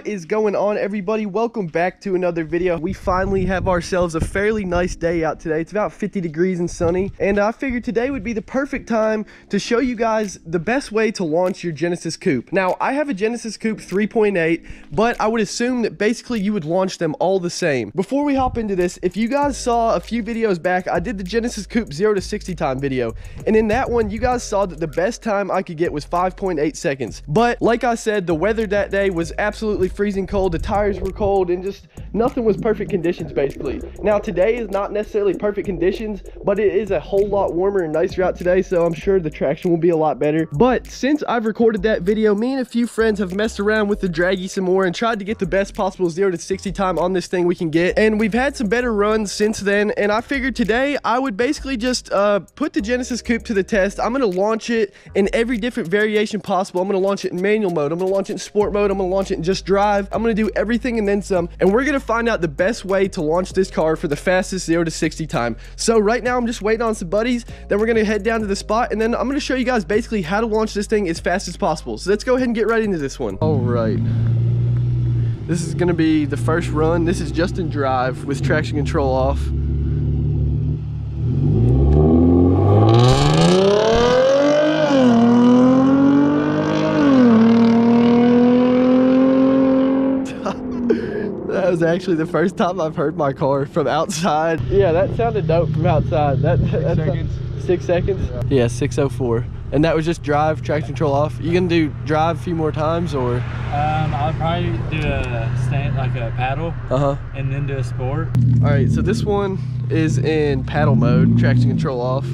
What is going on, everybody? Welcome back to another video. We finally have ourselves a fairly nice day out today. It's about 50 degrees and sunny, and I figured today would be the perfect time to show you guys the best way to launch your Genesis Coupe. Now, I have a Genesis Coupe 3.8, but I would assume that basically you would launch them all the same. Before we hop into this, if you guys saw a few videos back, I did the Genesis Coupe 0 to 60 time video, and in that one, you guys saw that the best time I could get was 5.8 seconds. But like I said, the weather that day was absolutely freezing cold, the tires were cold, and just nothing was perfect conditions basically. Now today is not necessarily perfect conditions, but it is a whole lot warmer and nicer out today, so I'm sure the traction will be a lot better. But since I've recorded that video, me and a few friends have messed around with the draggy some more and tried to get the best possible 0 to 60 time on this thing we can get, and we've had some better runs since then. And I figured today I would basically just put the Genesis Coupe to the test. I'm gonna launch it in every different variation possible. I'm gonna launch it in manual mode, I'm gonna launch it in sport mode, I'm gonna launch it in just drive, I'm gonna do everything and then some, and we're gonna find out the best way to launch this car for the fastest 0 to 60 time. So right now I'm just waiting on some buddies, then we're gonna head down to the spot, and then I'm gonna show you guys basically how to launch this thing as fast as possible. So let's go ahead and get right into this one. All right, this is gonna be the first run. This is just in drive with traction control off. That was actually the first time I've heard my car from outside. Yeah, that sounded dope from outside. That's 6 seconds? Yeah, 6:04. And that was just drive, traction control off. You gonna do drive a few more times, or? I'll probably do a stand, like a paddle, and then do a sport. All right, so this one is in paddle mode, traction control off.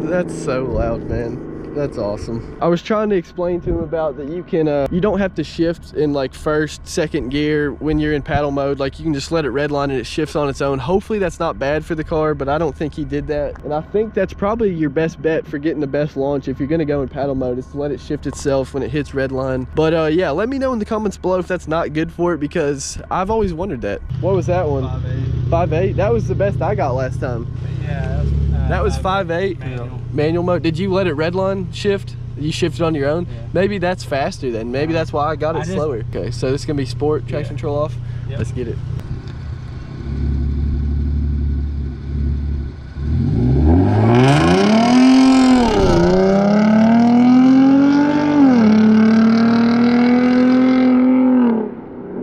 That's so loud, man. That's awesome. I was trying to explain to him about that you can you don't have to shift in like first, second gear when you're in paddle mode. Like, you can just let it redline and it shifts on its own. Hopefully that's not bad for the car, but I don't think he did that. And I think that's probably your best bet for getting the best launch if you're gonna go in paddle mode, is to let it shift itself when it hits redline. But yeah, let me know in the comments below if that's not good for it, because I've always wondered that. What was that one? 5.8. 5.8? That was the best I got last time. Yeah, that was 5.8 manual mode. Did you let it redline shift? You shifted on your own? Yeah. Maybe that's faster then. Maybe that's why I got it slower. Okay, so this is gonna be sport, traction control off. Yep. Let's get it.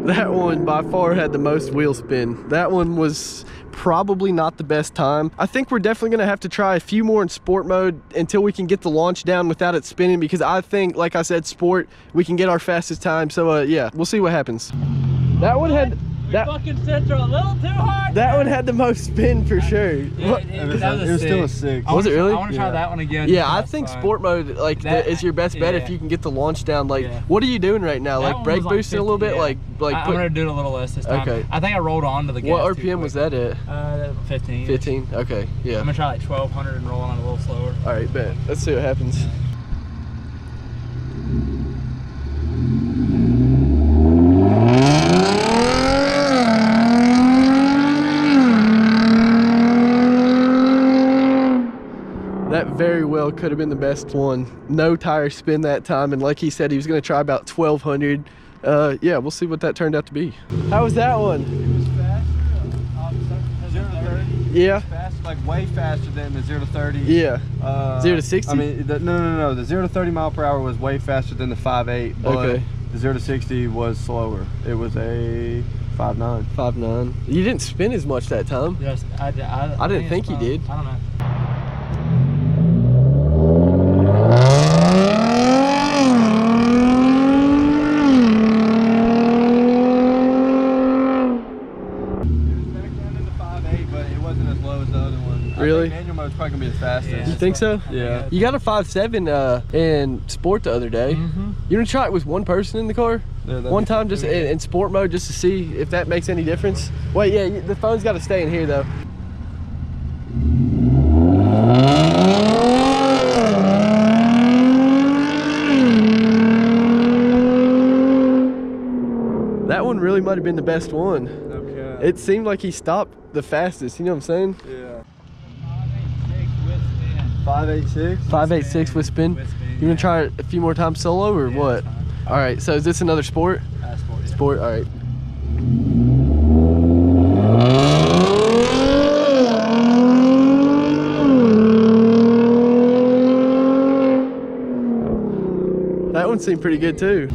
That one by far had the most wheel spin. That one was probably not the best time. I think we're definitely gonna have to try a few more in sport mode until we can get the launch down without it spinning, because I think, like I said, sport, we can get our fastest time. So yeah, we'll see what happens. That one had that fucking center a little too hard. That one had the most spin for sure. Yeah, it was still a 6. Was it really? I want to try that one again. Yeah, I think sport mode like that is your best bet if you can get the launch down. Like, what are you doing right now? Like brake boosting a little bit. Like I'm gonna do it a little less this time. Okay. I think I rolled on to the gas. What RPM was that at? 15. 15. Okay. Yeah. I'm gonna try like 1200 and roll on a little slower. All right, bet. Let's see what happens. That very well could have been the best one. No tire spin that time, and like he said, he was gonna try about 1200. Yeah, we'll see what that turned out to be. How was that one? It was faster. 0 to 30. Yeah. It was fast, like way faster than the 0 to 30. Yeah. 0 to 60. I mean, no. The 0 to 30 mph was way faster than the 5.8. But the 0 to 60 was slower. It was a 5.9. 5.9. You didn't spin as much that time. Yes, I didn't think you did. I don't know. Really? Manual mode's probably gonna be the fastest. Yeah, you think so? Yeah. You got a 5.7 in sport the other day. You gonna try it with one person in the car? Yeah, one time, just in sport mode, just to see if that makes any difference. Wait, yeah, the phone's gotta stay in here though. might have been the best one. Okay. It seemed like he stopped the fastest, you know what I'm saying? Yeah. 586 with spin. 586? 586 with spin. You gonna try it a few more times solo or yeah, what? Alright, so is this another sport? Sport, yeah. Sport, alright. That one seemed pretty good too.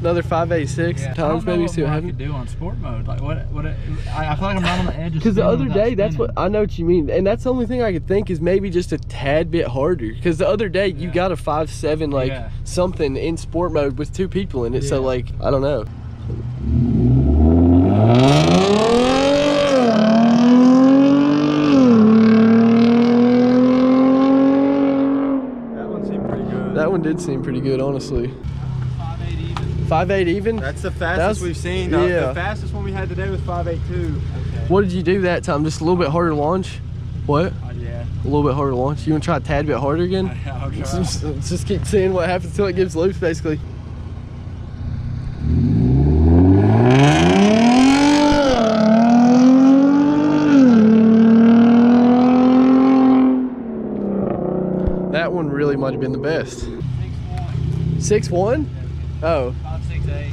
Another 586 yeah, times, maybe see what happens. I do on sport mode, like what? I feel like I'm right on the edge. Because the other day, that's what I know what you mean, and that's the only thing I could think is maybe just a tad bit harder. Because the other day you got a 5.7 like something in sport mode with two people in it, so like I don't know. That one seemed pretty good. That one did seem pretty good, honestly. 5.8 even? That's the fastest we've seen. Yeah. The fastest one we had today was 5.82. Okay. What did you do that time? Just a little bit harder launch? What? Yeah. A little bit harder launch. You want to try a tad bit harder again? I'll try. Just keep seeing what happens till it gives loops, basically. That one really might have been the best. 6.1. 6.1? Oh.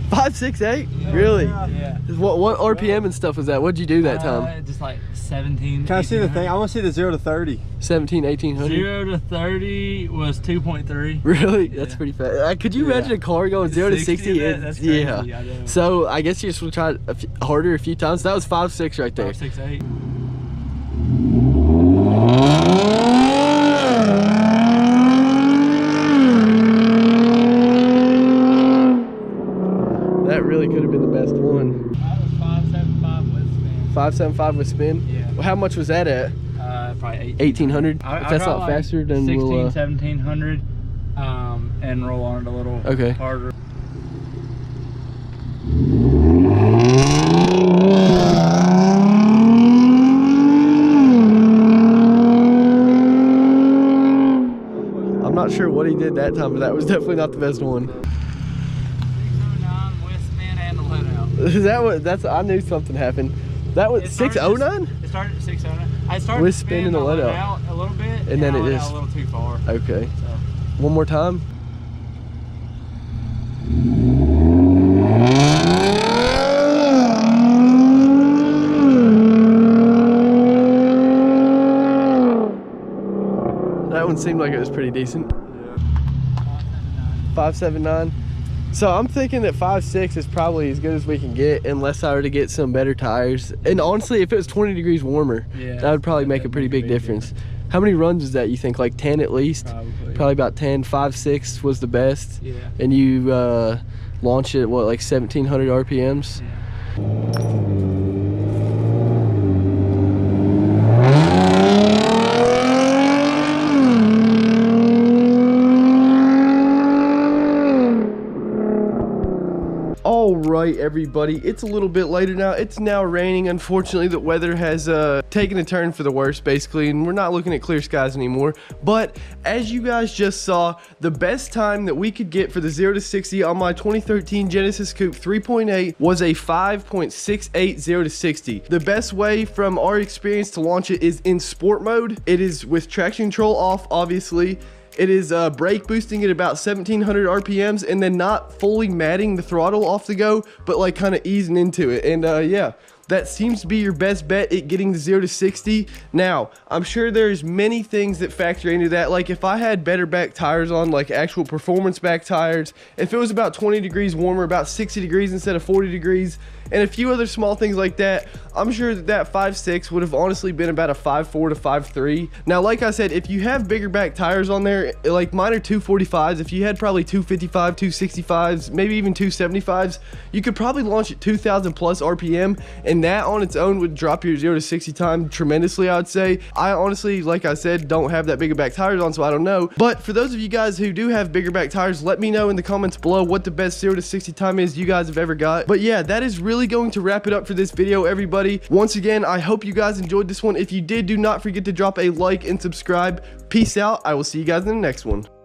5.68. 5.68? Yeah. Really? Yeah. What RPM and stuff was that? What'd you do that time? Just like 17. Can I see the thing? I want to see the 0 to 30. 17, 1800? 0 to 30 was 2.3. Really? Yeah. That's pretty fast. Could you imagine a car going 0 to 60? That's crazy. Yeah. I so I guess you just want to try it harder a few times. That was 5.6 right there. 5.68. Could have been the best one. That was 5.75 with spin. 5.75 with spin? Yeah. Well, how much was that at? Probably 1,800. If that's not like faster, then 16, we'll... 1,700 and roll on it a little harder. I'm not sure what he did that time, but that was definitely not the best one. Is that what? That's I knew something happened. That was 609. It started at 609. I started with spinning the let out a little bit, and then it just a little too far. Okay. So. One more time. That one seemed like it was pretty decent. Yeah. 5.79. So I'm thinking that 5.6 is probably as good as we can get unless I were to get some better tires. And honestly, if it was 20 degrees warmer, that would probably make a pretty big difference. How many runs is that, you think? Like 10 at least? Probably about 10. 5.6 was the best. Yeah. And you launch it at what, like 1,700 RPMs? Yeah. Alright everybody, it's a little bit later now. It's now raining. Unfortunately, the weather has taken a turn for the worse basically, and we're not looking at clear skies anymore. But as you guys just saw, the best time that we could get for the 0 to 60 on my 2013 Genesis Coupe 3.8 was a 5.68 0 to 60. The best way from our experience to launch it is in sport mode. It is with traction control off, obviously. It is brake boosting at about 1,700 RPMs and then not fully matting the throttle off the go, but like kind of easing into it. And yeah, that seems to be your best bet at getting the 0 to 60. Now, I'm sure there's many things that factor into that. Like if I had better back tires on, like actual performance back tires, if it was about 20 degrees warmer, about 60 degrees instead of 40 degrees, and a few other small things like that, I'm sure that 5.6 would have honestly been about a 5.4 to 5.3. Now, like I said, if you have bigger back tires on there, like mine are 245s, if you had probably 255, 265s, maybe even 275s, you could probably launch at 2,000 plus RPM, and that on its own would drop your 0 to 60 time tremendously, I would say. I honestly, like I said, don't have that bigger back tires on, so I don't know. But for those of you guys who do have bigger back tires, let me know in the comments below what the best 0 to 60 time is you guys have ever got. But yeah, that is really going to wrap it up for this video, everybody. Once again, I hope you guys enjoyed this one. If you did, do not forget to drop a like and subscribe. Peace out. I will see you guys in the next one.